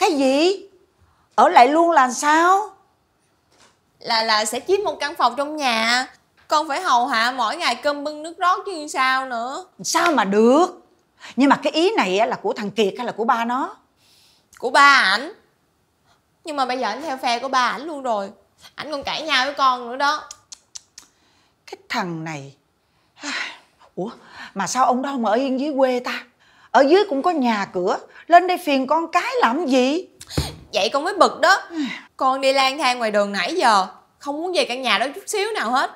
Cái gì? Ở lại luôn là sao? Là sẽ chiếm một căn phòng trong nhà. Con phải hầu hạ mỗi ngày cơm bưng nước rót chứ sao nữa. Sao mà được. Nhưng mà cái ý này là của thằng Kiệt hay là của ba nó? Của ba ảnh. Nhưng mà bây giờ anh theo phe của ba ảnh luôn rồi. Ảnh còn cãi nhau với con nữa đó. Cái thằng này. Ủa mà sao ông đó không ở yên dưới quê ta? Ở dưới cũng có nhà cửa, lên đây phiền con cái làm gì? Vậy con mới bực đó. Con đi lang thang ngoài đường nãy giờ, không muốn về căn nhà đó chút xíu nào hết.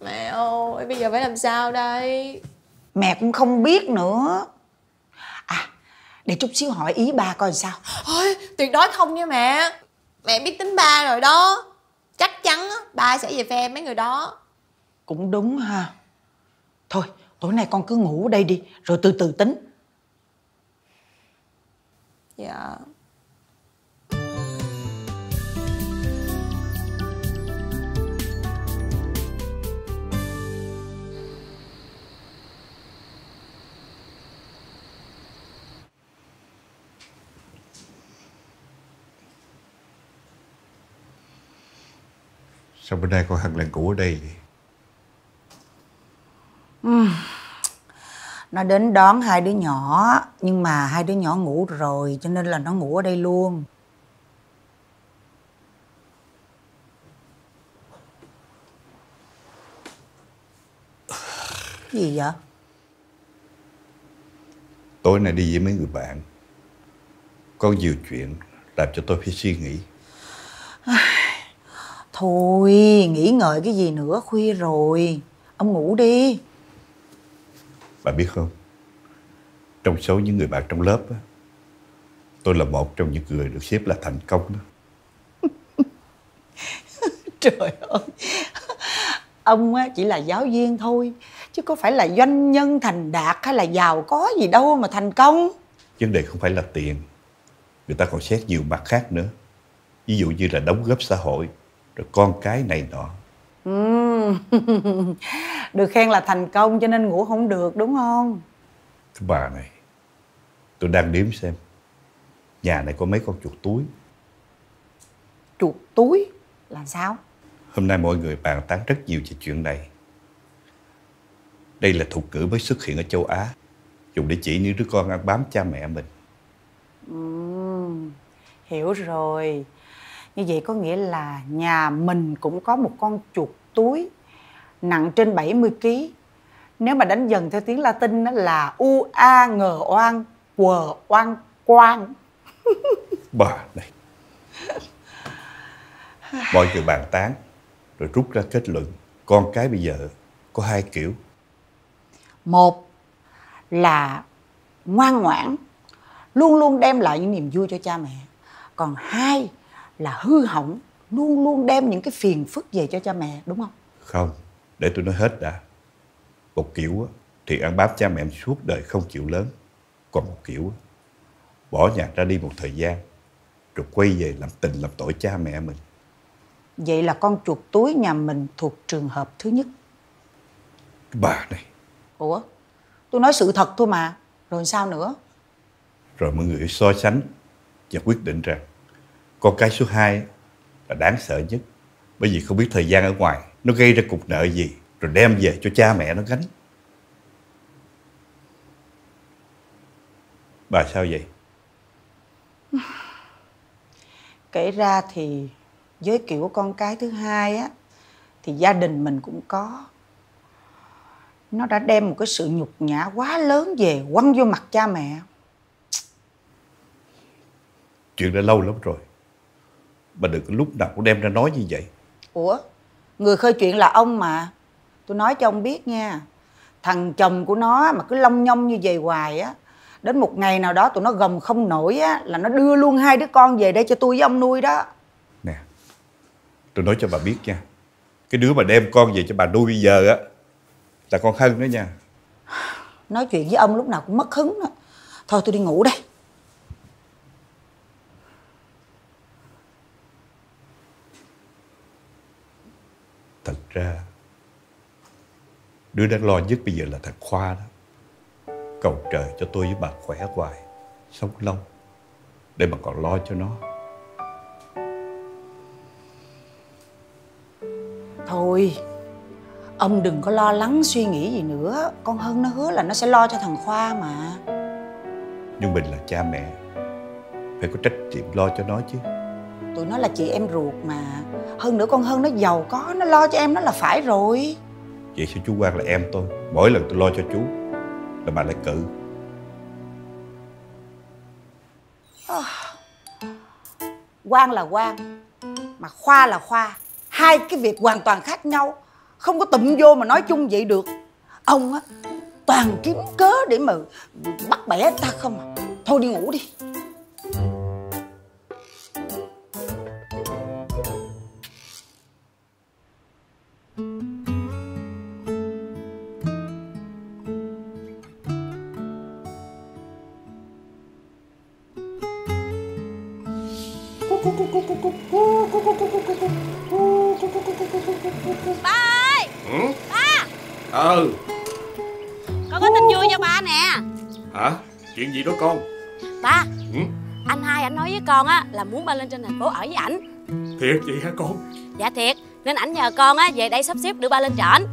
Mẹ ơi, bây giờ phải làm sao đây? Mẹ cũng không biết nữa. À, để chút xíu hỏi ý ba coi sao. Ôi, tuyệt đối không nha mẹ. Mẹ biết tính ba rồi đó. Chắc chắn ba sẽ về phe mấy người đó. Cũng đúng ha. Thôi, tối nay con cứ ngủ ở đây đi, rồi từ từ tính. Dạ. Sao bữa nay con hằn lần cũ ở đây vậy? Nó đến đón hai đứa nhỏ. Nhưng mà hai đứa nhỏ ngủ rồi, cho nên là nó ngủ ở đây luôn. Gì vậy? Tối nay đi với mấy người bạn, có nhiều chuyện làm cho tôi phải suy nghĩ. Thôi, nghĩ ngợi cái gì nữa, khuya rồi. Ông ngủ đi. Bà biết không, trong số những người bạn trong lớp đó, tôi là một trong những người được xếp là thành công đó. Trời ơi, ông chỉ là giáo viên thôi, chứ có phải là doanh nhân thành đạt hay là giàu có gì đâu mà thành công. Vấn đề không phải là tiền, người ta còn xét nhiều mặt khác nữa. Ví dụ như là đóng góp xã hội, rồi con cái này nọ. Được khen là thành công cho nên ngủ không được đúng không? Cái bà này, tôi đang đếm xem nhà này có mấy con chuột túi. Chuột túi là sao? Hôm nay mọi người bàn tán rất nhiều về chuyện này. Đây là thuật ngữ mới xuất hiện ở châu Á, dùng để chỉ những đứa con ăn bám cha mẹ mình. Hiểu rồi. Như vậy có nghĩa là nhà mình cũng có một con chuột túi nặng trên 70 kg. Nếu mà đánh dần theo tiếng Latin là u a ngờ oan quờ oan quang. Bà này, mọi người bàn tán rồi rút ra kết luận con cái bây giờ có hai kiểu. Một là ngoan ngoãn, luôn luôn đem lại những niềm vui cho cha mẹ. Còn hai là hư hỏng, luôn luôn đem những cái phiền phức về cho cha mẹ, đúng không? Không, để tôi nói hết đã. Một kiểu thì ăn bám cha mẹ suốt đời không chịu lớn. Còn một kiểu bỏ nhà ra đi một thời gian rồi quay về làm tình làm tội cha mẹ mình. Vậy là con chuột túi nhà mình thuộc trường hợp thứ nhất. Bà này. Ủa, tôi nói sự thật thôi mà. Rồi sao nữa? Rồi mọi người so sánh và quyết định rằng con cái số 2 là đáng sợ nhất, bởi vì không biết thời gian ở ngoài nó gây ra cục nợ gì rồi đem về cho cha mẹ nó gánh. Bà sao vậy? Kể ra thì với kiểu con cái thứ hai á, thì gia đình mình cũng có. Nó đã đem một cái sự nhục nhã quá lớn về quăng vô mặt cha mẹ. Chuyện đã lâu lắm rồi, bà đừng có lúc nào cũng đem ra nói như vậy. Ủa, người khơi chuyện là ông mà. Tôi nói cho ông biết nha, thằng chồng của nó mà cứ long nhong như vậy hoài á, đến một ngày nào đó tụi nó gồng không nổi á, là nó đưa luôn hai đứa con về đây cho tôi với ông nuôi đó. Nè, tôi nói cho bà biết nha, cái đứa mà đem con về cho bà nuôi bây giờ á là con Hân đó nha. Nói chuyện với ông lúc nào cũng mất hứng đó. Thôi tôi đi ngủ đây. Thật ra đứa đang lo nhất bây giờ là thằng Khoa đó. Cầu trời cho tôi với bà khỏe hoài, sống lâu, để mà còn lo cho nó. Thôi, ông đừng có lo lắng suy nghĩ gì nữa. Con Hân nó hứa là nó sẽ lo cho thằng Khoa mà. Nhưng mình là cha mẹ, phải có trách nhiệm lo cho nó chứ. Tụi nó là chị em ruột mà. Hơn nữa con Hân nó giàu có, nó lo cho em nó là phải rồi. Vậy sao chú Quang là em tôi, mỗi lần tôi lo cho chú là bà lại cự? Quang là Quang, mà Khoa là Khoa. Hai cái việc hoàn toàn khác nhau, không có tụm vô mà nói chung vậy được. Ông á, toàn kiếm cớ để mà bắt bẻ ta không à. Thôi đi ngủ đi. Ba ơi! Ừ? Ba! Con có tin vui cho ba nè. Hả? Chuyện gì đó con? Ba! Ừ? Anh hai ảnh nói với con á là muốn ba lên trên thành phố ở với ảnh. Thiệt vậy hả con? Dạ thiệt. Nên ảnh nhờ con á về đây sắp xếp đưa ba lên trển.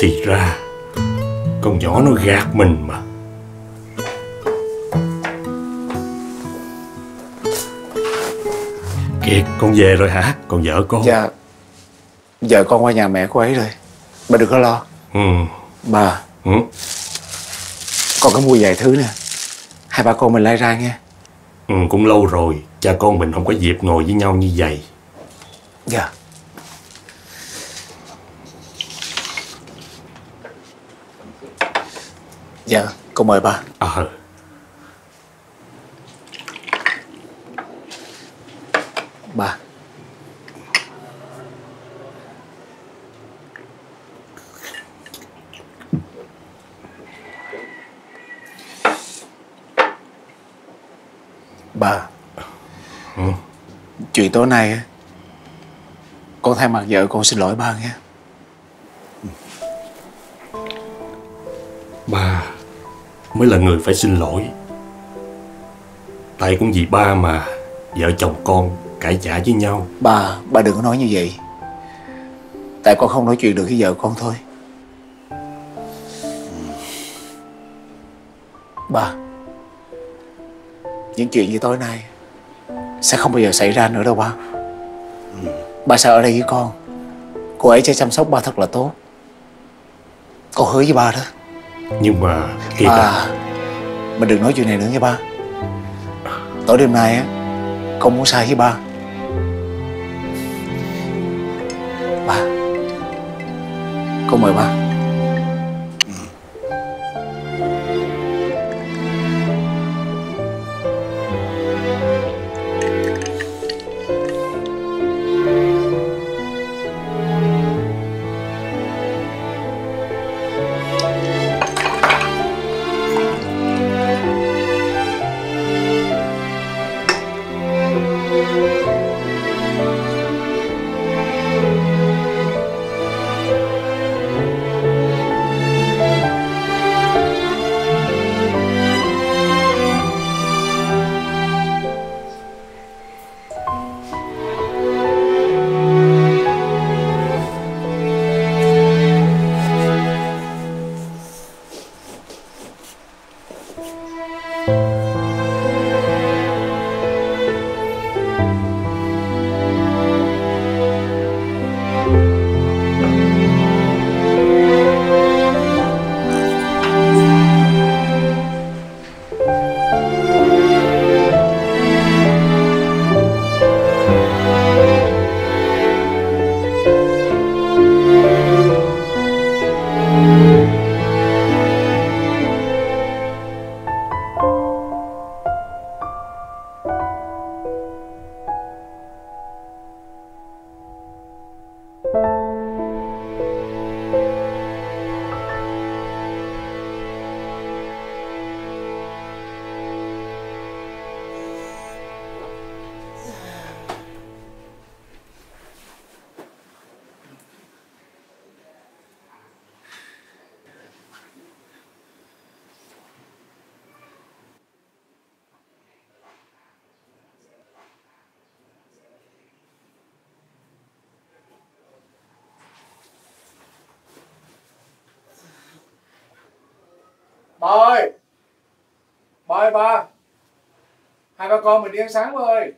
Thì ra con nhỏ nó gạt mình mà. Kiệt, con về rồi hả? Còn vợ con? Dạ, vợ con qua nhà mẹ cô ấy rồi. Bà đừng có lo. Ừ. Bà, ừ? Con có mua vài thứ nè. Hai bà con mình lai ra nghe. Ừ, cũng lâu rồi cha con mình không có dịp ngồi với nhau như vậy. Dạ. Dạ, con mời ba. Ba, ừ? Chuyện tối nay con thay mặt vợ con xin lỗi ba nghe. Ba mới là người phải xin lỗi. Tại cũng vì ba mà vợ chồng con cãi chã với nhau. Ba đừng có nói như vậy. Tại con không nói chuyện được với vợ con thôi. Ba, những chuyện như tối nay sẽ không bao giờ xảy ra nữa đâu ba. Ba sẽ ở đây với con. Cô ấy sẽ chăm sóc ba thật là tốt. Con hứa với ba đó. Nhưng mà Kiệt à, mình đừng nói chuyện này nữa nha ba. Tối đêm nay á, con muốn sai với ba. Ba, con mời ba. Bơi. Bơi ba. Hai ba con mình đi ăn sáng bơi.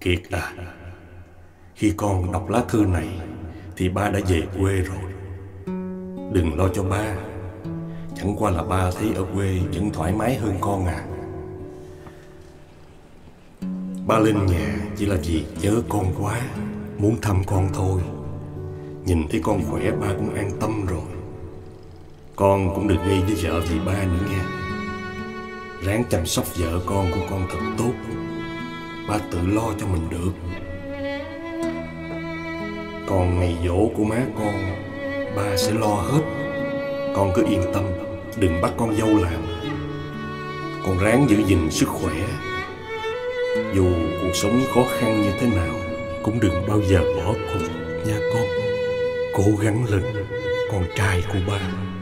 Kiệt à, khi con đọc lá thư này thì ba đã về quê rồi. Đừng lo cho ba. Chẳng qua là ba thấy ở quê vẫn thoải mái hơn con à. Ba lên nhà chỉ là vì nhớ con quá, muốn thăm con thôi. Nhìn thấy con khỏe ba cũng an tâm rồi. Con cũng đừng gây với vợ vì ba nữa nha. Ráng chăm sóc vợ con của con thật tốt. Ba tự lo cho mình được. Còn ngày giỗ của má con, ba sẽ lo hết. Con cứ yên tâm, đừng bắt con dâu làm. Con ráng giữ gìn sức khỏe. Dù cuộc sống khó khăn như thế nào, cũng đừng bao giờ bỏ cuộc nha con. Cố gắng lên, con trai của ba.